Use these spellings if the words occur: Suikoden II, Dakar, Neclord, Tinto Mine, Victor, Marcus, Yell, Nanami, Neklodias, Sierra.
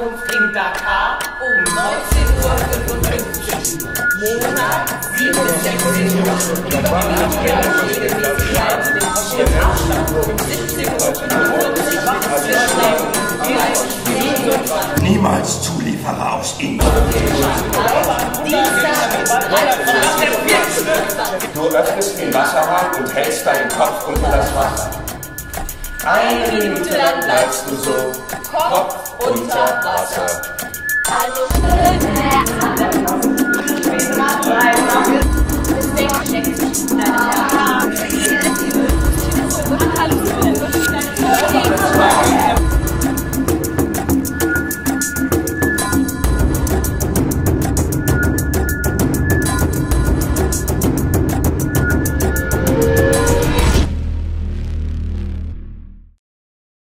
Ankunft in Dakar um 19:55 Uhr. Monat 67 Uhr. Niemals Zulieferer aus Indien. Du öffnest den Wasserhahn und hältst deinen Kopf unter das Wasser. Eine Minute lang bleibst du so, Kopf unter Wasser.